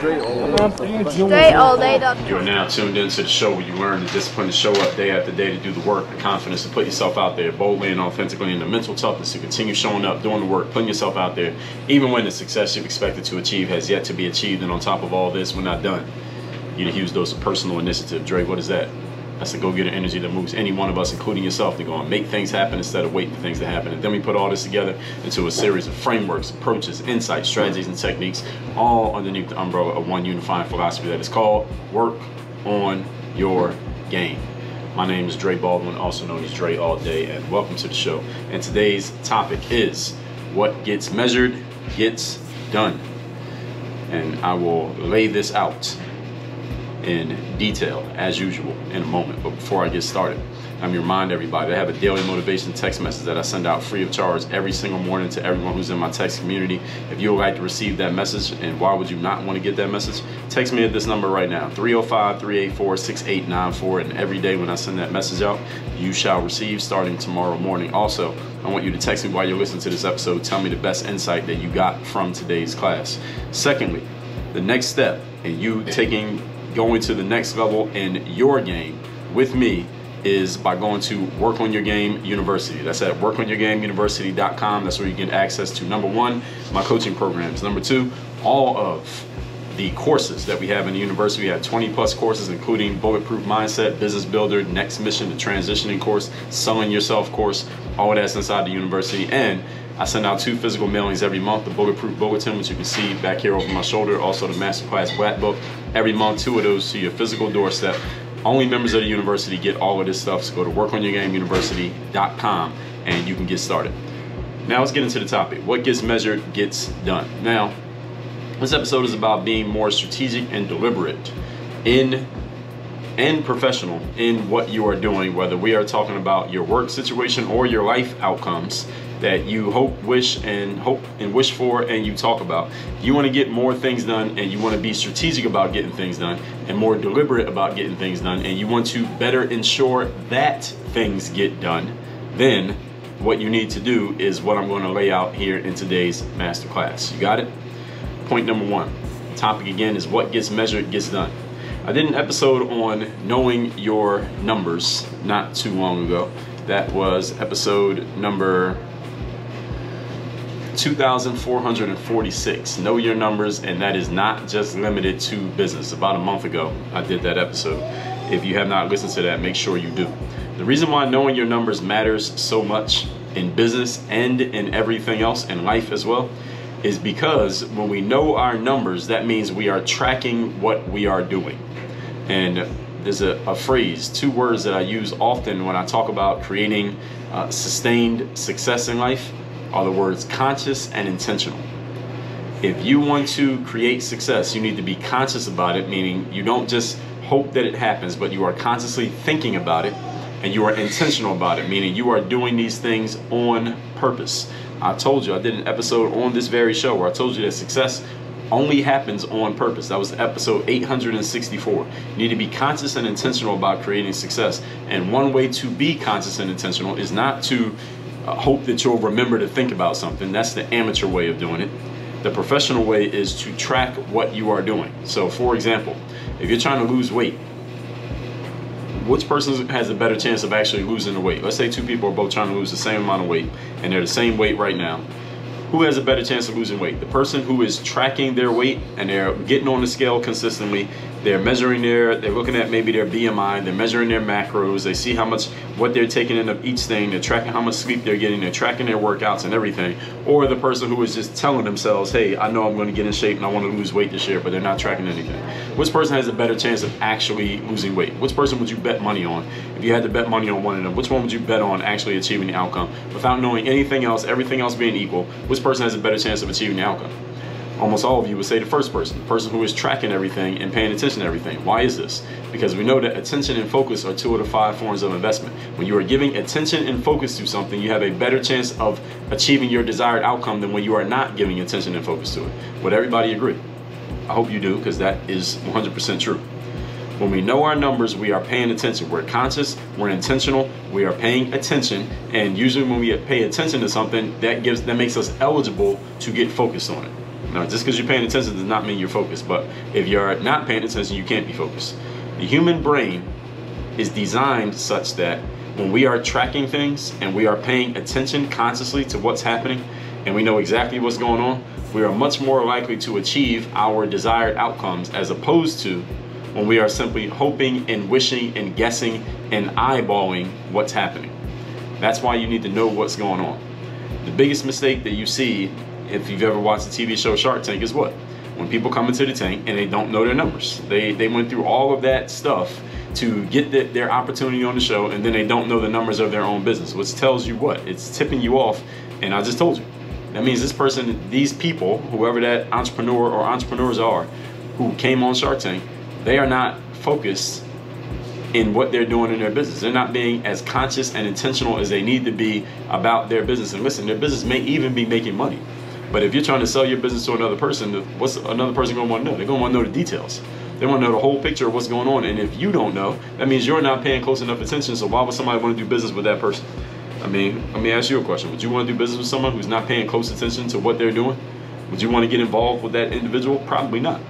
Dre All Day. You are now tuned into the show where you learn the discipline to show up day after day, to do the work, the confidence to put yourself out there boldly and authentically, and the mental toughness to continue showing up, doing the work, putting yourself out there, even when the success you've expected to achieve has yet to be achieved. And on top of all this, we're not done. You need a huge dose of personal initiative. Dre, what is that? That's the go-getter energy that moves any one of us, including yourself, to go and make things happen instead of wait for things to happen. And then we put all this together into a series of frameworks, approaches, insights, strategies, and techniques, all underneath the umbrella of one unifying philosophy that is called Work On Your Game. My name is Dre Baldwin, also known as Dre All Day, and welcome to the show. And today's topic is what gets measured gets done. And I will lay this out in detail as usual in a moment, but before I get started, let me remind everybody I have a daily motivation text message that I send out free of charge every single morning to everyone who's in my text community. If you would like to receive that message, and why would you not want to get that message, text me at this number right now, 305-384-6894, and every day when I send that message out, you shall receive starting tomorrow morning. Also, I want you to text me while you're listening to this episode. Tell me the best insight that you got from today's class. Secondly, the next step in you going to the next level in your game with me is by going to Work On Your Game University. That's at workonyourgameuniversity.com. That's where you get access to, number one, my coaching programs. Number two, all of the courses that we have in the university. We have 20 plus courses, including Bulletproof Mindset, Business Builder, Next Mission, the Transitioning course, Selling Yourself course, all of that's inside the university. And I send out two physical mailings every month, the Bulletproof Bulletin, which you can see back here over my shoulder, also the Masterclass Black Book. Every month, two of those to your physical doorstep. Only members of the university get all of this stuff, so go to workonyourgameuniversity.com and you can get started. Now let's get into the topic. What gets measured gets done. Now, this episode is about being more strategic and deliberate and professional in what you are doing, whether we are talking about your work situation or your life outcomes that you hope and wish for and you talk about. You want to get more things done, and you want to be strategic about getting things done and more deliberate about getting things done, and you want to better ensure that things get done. Then what you need to do is what I'm going to lay out here in today's masterclass. You got it? Point number one, topic again is what gets measured gets done. I did an episode on knowing your numbers not too long ago. That was episode number 2,446, Know Your Numbers, and that is not just limited to business. About a month ago, I did that episode. If you have not listened to that, make sure you do. The reason why knowing your numbers matters so much in business and in everything else, in life as well, is because when we know our numbers, that means we are tracking what we are doing. And there's a phrase, two words that I use often when I talk about creating sustained success in life, are the words conscious and intentional. If you want to create success, you need to be conscious about it, meaning you don't just hope that it happens, but you are consciously thinking about it and you are intentional about it, meaning you are doing these things on purpose. I told you, I did an episode on this very show where I told you that success only happens on purpose. That was episode 864. You need to be conscious and intentional about creating success. And one way to be conscious and intentional is not to hope that you'll remember to think about something. That's the amateur way of doing it. The professional way is to track what you are doing. So for example, if you're trying to lose weight, which person has a better chance of actually losing the weight? Let's say two people are both trying to lose the same amount of weight and they're the same weight right now. Who has a better chance of losing weight? The person who is tracking their weight and they're getting on the scale consistently, they're measuring they're looking at maybe their BMI, they're measuring their macros, they see how much, what they're taking in of each thing, they're tracking how much sleep they're getting, they're tracking their workouts and everything. Or the person who is just telling themselves, hey, I know I'm going to get in shape and I want to lose weight this year, but they're not tracking anything. Which person has a better chance of actually losing weight? Which person would you bet money on? If you had to bet money on one of them, which one would you bet on actually achieving the outcome? Without knowing anything else, everything else being equal, which person has a better chance of achieving the outcome? Almost all of you would say the first person, the person who is tracking everything and paying attention to everything. Why is this? Because we know that attention and focus are two of the five forms of investment. When you are giving attention and focus to something, you have a better chance of achieving your desired outcome than when you are not giving attention and focus to it. Would everybody agree? I hope you do, because that is 100% true. When we know our numbers, we are paying attention. We're conscious, we're intentional, we are paying attention, and usually when we pay attention to something, that makes us eligible to get focused on it. Now, just because you're paying attention does not mean you're focused, but if you're not paying attention, you can't be focused. The human brain is designed such that when we are tracking things and we are paying attention consciously to what's happening and we know exactly what's going on, we are much more likely to achieve our desired outcomes as opposed to when we are simply hoping and wishing and guessing and eyeballing what's happening. That's why you need to know what's going on. The biggest mistake that you see if you've ever watched the TV show Shark Tank is what? When people come into the tank and they don't know their numbers. They went through all of that stuff to get their opportunity on the show, and then they don't know the numbers of their own business, which tells you what? It's tipping you off, and I just told you. That means this person, these people, whoever that entrepreneur or entrepreneurs are who came on Shark Tank, they are not focused in what they're doing in their business. They're not being as conscious and intentional as they need to be about their business. And listen, their business may even be making money. But if you're trying to sell your business to another person, what's another person going to want to know? They're going to want to know the details. They want to know the whole picture of what's going on. And if you don't know, that means you're not paying close enough attention. So why would somebody want to do business with that person? I mean, let me ask you a question. Would you want to do business with someone who's not paying close attention to what they're doing? Would you want to get involved with that individual? Probably not.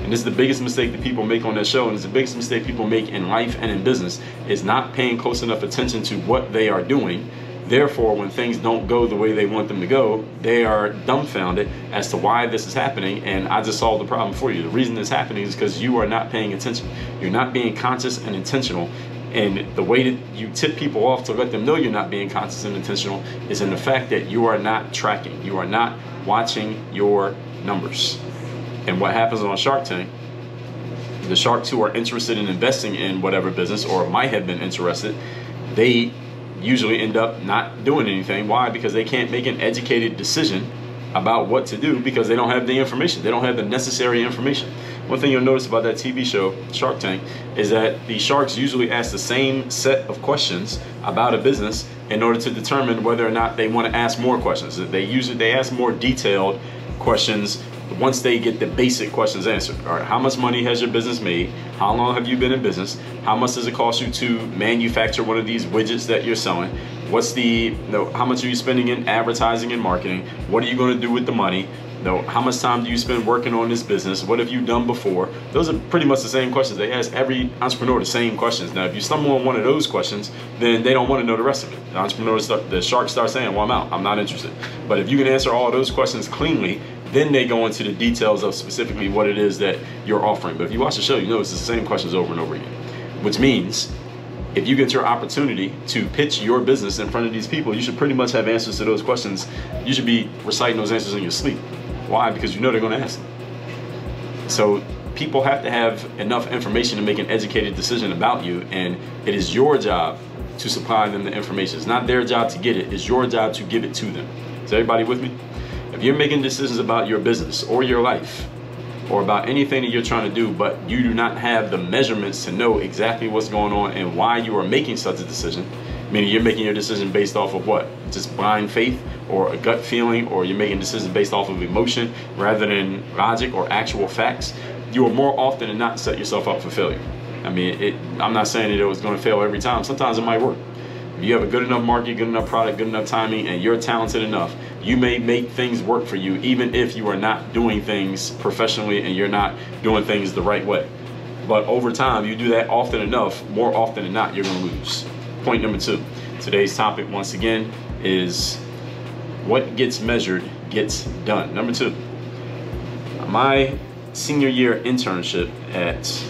And this is the biggest mistake that people make on that show, and it's the biggest mistake people make in life and in business, is not paying close enough attention to what they are doing. Therefore, when things don't go the way they want them to go, they are dumbfounded as to why this is happening, and I just solved the problem for you. The reason this is happening is because you are not paying attention. You're not being conscious and intentional. And the way that you tip people off to let them know you're not being conscious and intentional is in the fact that you are not tracking. You are not watching your numbers. And what happens on Shark Tank, the sharks who are interested in investing in whatever business or might have been interested, they usually end up not doing anything. Why? Because they can't make an educated decision about what to do because they don't have the information. They don't have the necessary information. One thing you'll notice about that TV show, Shark Tank, is that the sharks usually ask the same set of questions about a business in order to determine whether or not they want to ask more questions. They ask more detailed questions once they get the basic questions answered. All right, how much money has your business made? How long have you been in business? How much does it cost you to manufacture one of these widgets that you're selling? What's the, how much are you spending in advertising and marketing? What are you going to do with the money? How much time do you spend working on this business? What have you done before? Those are pretty much the same questions. They ask every entrepreneur the same questions. Now, if you stumble on one of those questions, then they don't want to know the rest of it. The entrepreneurs, the sharks start saying, well, I'm out. I'm not interested. But if you can answer all of those questions cleanly, then they go into the details of specifically what it is that you're offering. But if you watch the show, you notice it's the same questions over and over again, which means if you get your opportunity to pitch your business in front of these people, you should pretty much have answers to those questions. You should be reciting those answers in your sleep. Why? Because you know they're going to ask them. So people have to have enough information to make an educated decision about you, and it is your job to supply them the information. It's not their job to get it. It's your job to give it to them. Is everybody with me? If you're making decisions about your business or your life or about anything that you're trying to do, but you do not have the measurements to know exactly what's going on and why you are making such a decision, meaning you're making your decision based off of what? Just blind faith or a gut feeling, or you're making decisions based off of emotion rather than logic or actual facts, you will more often than not set yourself up for failure. I mean, I'm not saying that it was going to fail every time. Sometimes it might work. If you have a good enough market, good enough product, good enough timing, and you're talented enough, you may make things work for you even if you are not doing things professionally and you're not doing things the right way. But over time, you do that often enough, more often than not, you're going to lose. Point number two. Today's topic, once again, is what gets measured gets done. Number two, my senior year internship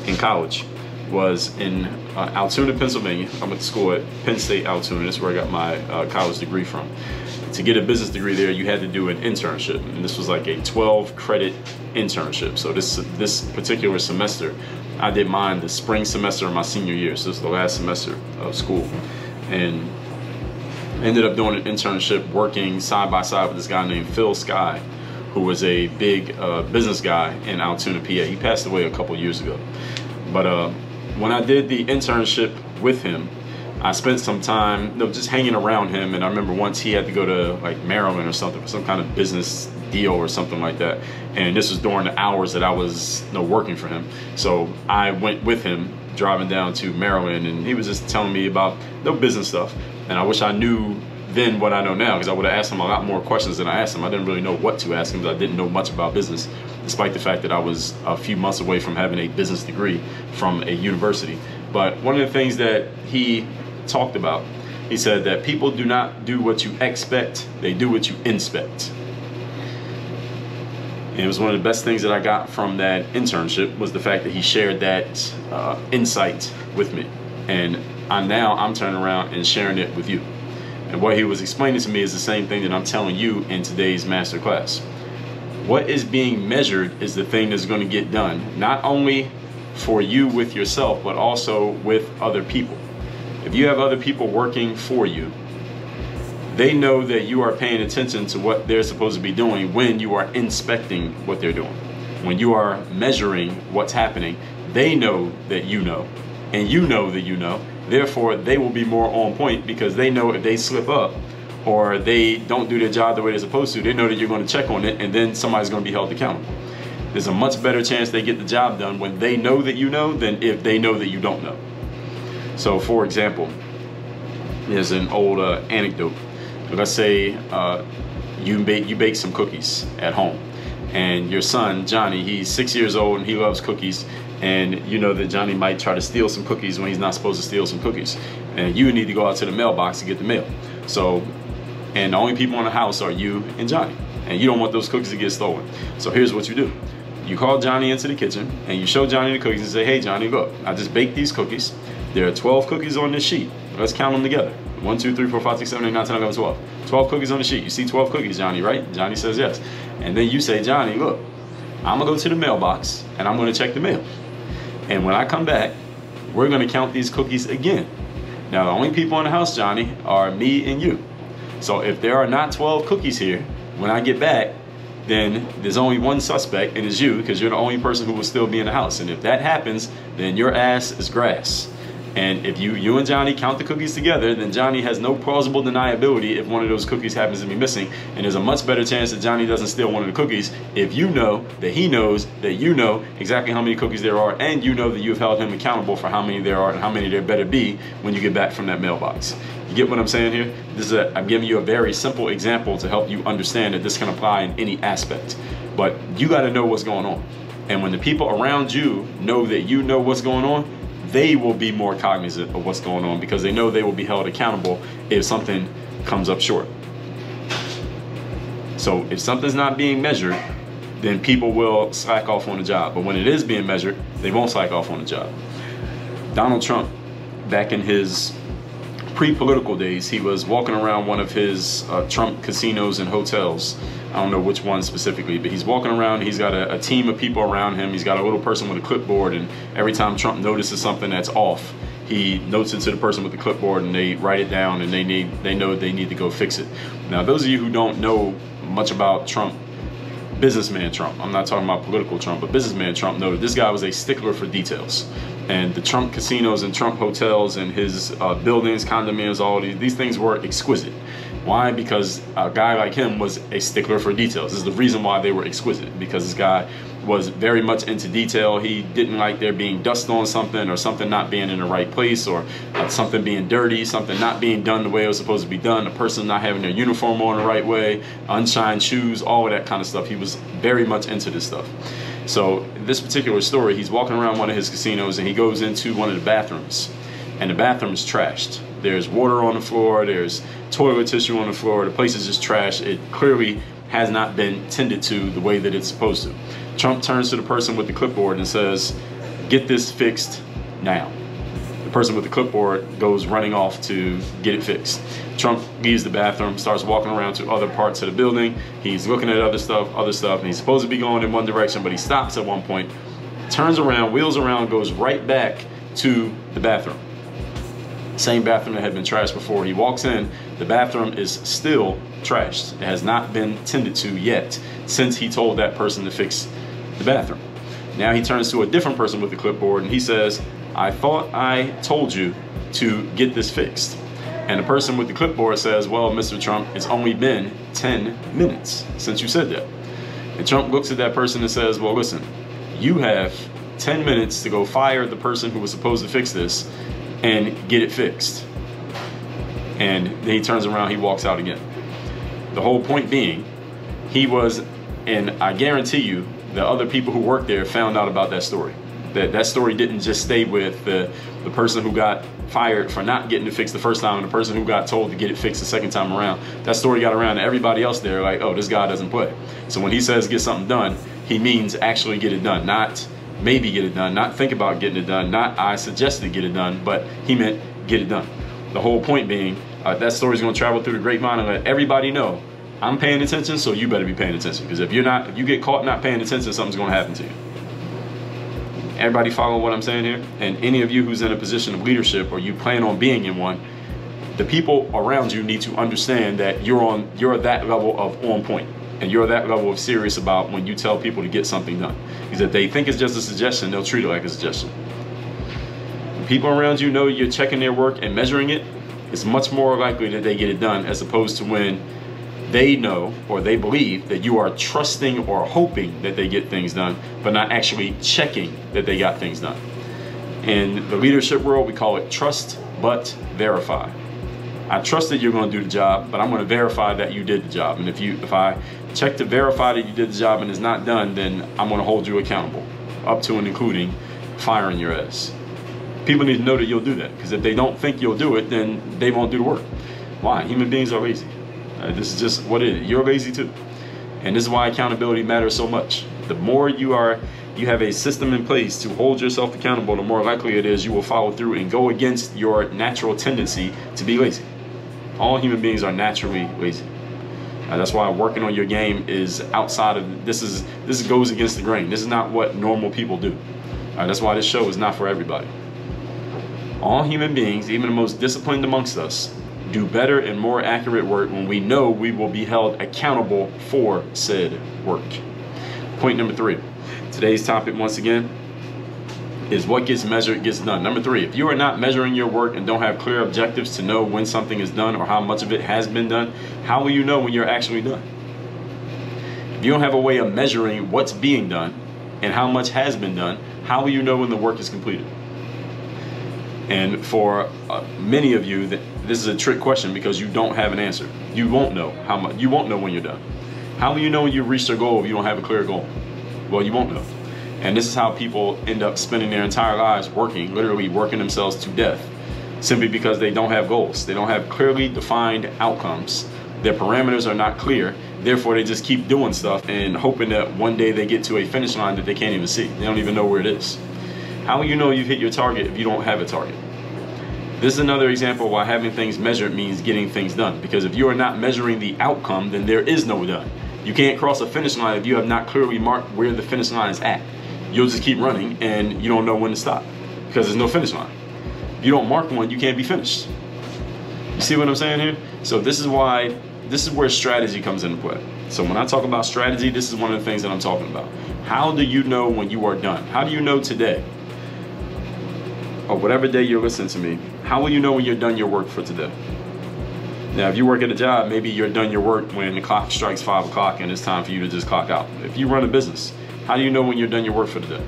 in college was in Altoona, Pennsylvania. I went to school at Penn State Altoona. That's where I got my college degree from. To get a business degree there, you had to do an internship, and this was like a 12-credit internship. So this particular semester, I did mine the spring semester of my senior year. So this is the last semester of school, and ended up doing an internship working side by side with this guy named Phil Skye, who was a big business guy in Altoona, PA. He passed away a couple years ago, but when I did the internship with him, I spent some time just hanging around him. And I remember once he had to go to like Maryland or something for some kind of business deal or something like that. And this was during the hours that I was working for him. So I went with him driving down to Maryland, and he was just telling me about business stuff. And I wish I knew than what I know now, because I would have asked him a lot more questions than I asked him. I didn't really know what to ask him because I didn't know much about business, despite the fact that I was a few months away from having a business degree from a university. But one of the things that he talked about, he said that people do not do what you expect, they do what you inspect. And it was one of the best things that I got from that internship was the fact that he shared that insight with me. And I'm turning around and sharing it with you. And what he was explaining to me is the same thing that I'm telling you in today's masterclass. What is being measured is the thing that's going to get done, not only for you with yourself, but also with other people. If you have other people working for you, they know that you are paying attention to what they're supposed to be doing when you are inspecting what they're doing. When you are measuring what's happening, they know that you know, and you know that you know. Therefore, they will be more on point because they know if they slip up or they don't do their job the way they're supposed to, they know that you're going to check on it and then somebody's going to be held accountable. There's a much better chance they get the job done when they know that you know than if they know that you don't know. So, for example, there's an old anecdote. Let's say you bake some cookies at home and your son, Johnny, he's 6 years old and he loves cookies. And you know that Johnny might try to steal some cookies when he's not supposed to steal some cookies. And you need to go out to the mailbox to get the mail. So, and the only people in the house are you and Johnny. And you don't want those cookies to get stolen. So here's what you do. You call Johnny into the kitchen and you show Johnny the cookies and say, hey Johnny, look, I just baked these cookies. There are 12 cookies on this sheet. Let's count them together. 1, 2, 3, 4, 5, 6, 7, 8, 9, 10, 11, 12. 12 cookies on the sheet. You see 12 cookies, Johnny, right? Johnny says yes. And then you say, Johnny, look, I'm gonna go to the mailbox and I'm gonna check the mail. And when I come back, we're gonna count these cookies again. Now, the only people in the house, Johnny, are me and you. So if there are not 12 cookies here, when I get back, then there's only one suspect, and it's you, because you're the only person who will still be in the house. And if that happens, then your ass is grass. And if you and Johnny count the cookies together, then Johnny has no plausible deniability if one of those cookies happens to be missing. And there's a much better chance that Johnny doesn't steal one of the cookies if you know that he knows that you know exactly how many cookies there are, and you know that you've held him accountable for how many there are and how many there better be when you get back from that mailbox. You get what I'm saying here? This is I'm giving you a very simple example to help you understand that this can apply in any aspect. But you got to know what's going on. And when the people around you know that you know what's going on, they will be more cognizant of what's going on because they know they will be held accountable if something comes up short. So if something's not being measured, then people will slack off on the job. But when it is being measured, they won't slack off on the job. Donald Trump, back in his pre-political days, he was walking around one of his Trump casinos and hotels. I don't know which one specifically, but he's walking around. He's got a team of people around him. He's got a little person with a clipboard, and every time Trump notices something that's off, he notes it to the person with the clipboard, and they write it down, and they know they need to go fix it. Now, those of you who don't know much about Trump, businessman Trump, I'm not talking about political Trump, but businessman Trump noted this guy was a stickler for details. And the Trump casinos and Trump hotels and his buildings, condominiums, all these things were exquisite. Why? Because a guy like him was a stickler for details. This is the reason why they were exquisite, because this guy was very much into detail. He didn't like there being dust on something or something not being in the right place or something being dirty, something not being done the way it was supposed to be done, a person not having their uniform on the right way, unshined shoes, all of that kind of stuff. He was very much into this stuff. So this particular story, he's walking around one of his casinos and he goes into one of the bathrooms, and the bathroom is trashed. There's water on the floor, there's toilet tissue on the floor, the place is just trashed. It clearly has not been tended to the way that it's supposed to. Trump turns to the person with the clipboard and says, get this fixed now. The person with the clipboard goes running off to get it fixed. Trump leaves the bathroom, starts walking around to other parts of the building. He's looking at other stuff, and he's supposed to be going in one direction, but he stops at one point, turns around, wheels around, goes right back to the bathroom. Same bathroom that had been trashed before. He walks in, the bathroom is still trashed. It has not been tended to yet since he told that person to fix the bathroom. Now he turns to a different person with the clipboard and he says, I thought I told you to get this fixed. And the person with the clipboard says, well, Mr. Trump, it's only been 10 minutes since you said that. And Trump looks at that person and says, well, listen, you have 10 minutes to go fire the person who was supposed to fix this and get it fixed. and he turns around, he walks out again. The whole point being, he was, and I guarantee you, the other people who worked there found out about that story. That story didn't just stay with the person who got fired for not getting it fixed the first time and the person who got told to get it fixed the second time around. That story got around to everybody else there, like, oh, this guy doesn't play. So when he says get something done, he means actually get it done, not maybe get it done, not think about getting it done, not I suggested get it done, but he meant get it done. The whole point being, that story's gonna travel through the grapevine and let everybody know, I'm paying attention, so you better be paying attention. Because if you're not, if you get caught not paying attention, something's gonna happen to you. Everybody follow what I'm saying here? And any of you who's in a position of leadership or you plan on being in one, the people around you need to understand that you're that level of on point and you're that level of serious about when you tell people to get something done. Because if they think it's just a suggestion, they'll treat it like a suggestion. When people around you know you're checking their work and measuring it, it's much more likely that they get it done as opposed to when they know or they believe that you are trusting or hoping that they get things done, but not actually checking that they got things done. In the leadership world, we call it trust but verify. I trust that you're going to do the job, but I'm going to verify that you did the job. And if I check to verify that you did the job and it's not done, then I'm going to hold you accountable, up to and including firing your ass. People need to know that you'll do that, because if they don't think you'll do it, then they won't do the work. Why? Human beings are lazy. This is just what it is. You're lazy too. And this is why accountability matters so much. The more you have a system in place to hold yourself accountable, the more likely it is you will follow through and go against your natural tendency to be lazy. All human beings are naturally lazy. That's why working on your game is outside of, this goes against the grain. This is not what normal people do. That's why this show is not for everybody. All human beings, even the most disciplined amongst us, do better and more accurate work when we know we will be held accountable for said work. Point number three. Today's topic, once again, is what gets measured gets done. Number three, if you are not measuring your work and don't have clear objectives to know when something is done or how much of it has been done, how will you know when you're actually done? If you don't have a way of measuring what's being done and how much has been done, how will you know when the work is completed? And for many of you, this is a trick question because you don't have an answer. You won't know how much. You won't know when you're done. How will you know when you reached a goal if you don't have a clear goal? Well, you won't know. And this is how people end up spending their entire lives working, literally working themselves to death, simply because they don't have goals. They don't have clearly defined outcomes. Their parameters are not clear. Therefore, they just keep doing stuff and hoping that one day they get to a finish line that they can't even see. They don't even know where it is. How will you know you've hit your target if you don't have a target? This is another example why having things measured means getting things done. Because if you are not measuring the outcome, then there is no done. You can't cross a finish line if you have not clearly marked where the finish line is at. You'll just keep running and you don't know when to stop because there's no finish line. If you don't mark one, you can't be finished. You see what I'm saying here? So this is where strategy comes into play. So when I talk about strategy, this is one of the things that I'm talking about. How do you know when you are done? How do you know today? Or whatever day you're listening to me, how will you know when you're done your work for today? Now, if you work at a job, maybe you're done your work when the clock strikes 5 o'clock and it's time for you to just clock out. If you run a business, how do you know when you're done your work for today?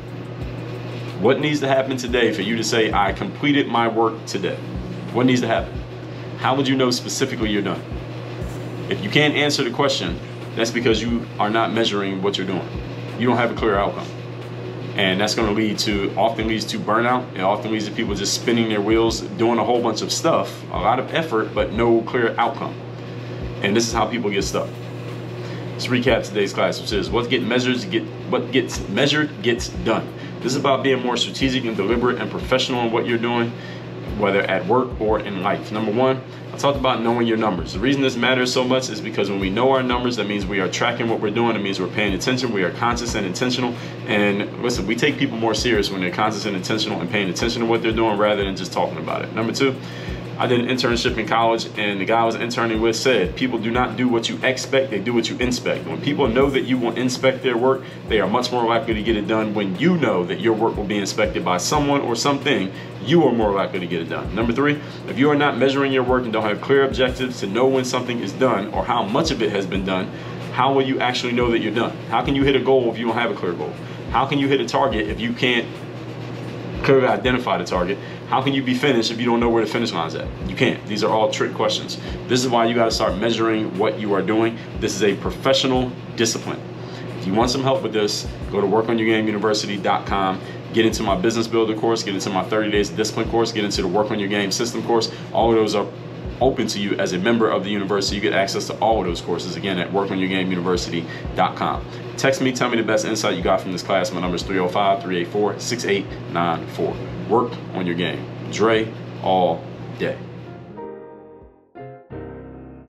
What needs to happen today for you to say, I completed my work today? What needs to happen? How would you know specifically you're done? If you can't answer the question, that's because you are not measuring what you're doing. You don't have a clear outcome. And that's going to often leads to burnout. It often leads to people just spinning their wheels, doing a whole bunch of stuff, a lot of effort, but no clear outcome. And this is how people get stuck. Let's recap today's class, which is what gets measured gets done. This is about being more strategic and deliberate and professional in what you're doing, whether at work or in life. Number one, I talked about knowing your numbers. The reason this matters so much is because when we know our numbers, that means we are tracking what we're doing. It means we're paying attention. We are conscious and intentional. And listen, we take people more serious when they're conscious and intentional and paying attention to what they're doing rather than just talking about it. Number two, I did an internship in college, and the guy I was interning with said, people do not do what you expect, they do what you inspect. When people know that you will inspect their work, they are much more likely to get it done. When you know that your work will be inspected by someone or something, you are more likely to get it done. Number three, if you are not measuring your work and don't have clear objectives to know when something is done or how much of it has been done, how will you actually know that you're done? How can you hit a goal if you don't have a clear goal? How can you hit a target if you can't clearly identify the target. How can you be finished if you don't know where the finish line's at? You can't. These are all trick questions. This is why you gotta start measuring what you are doing. This is a professional discipline. If you want some help with this, go to workonyourgameuniversity.com. Get into my business builder course, get into my 30 days of discipline course, get into the work on your game system course. All of those are open to you as a member of the university. You get access to all of those courses, again, at workonyourgameuniversity.com. Text me, tell me the best insight you got from this class. My number is 305-384-6894. Work on your game. Dre all day.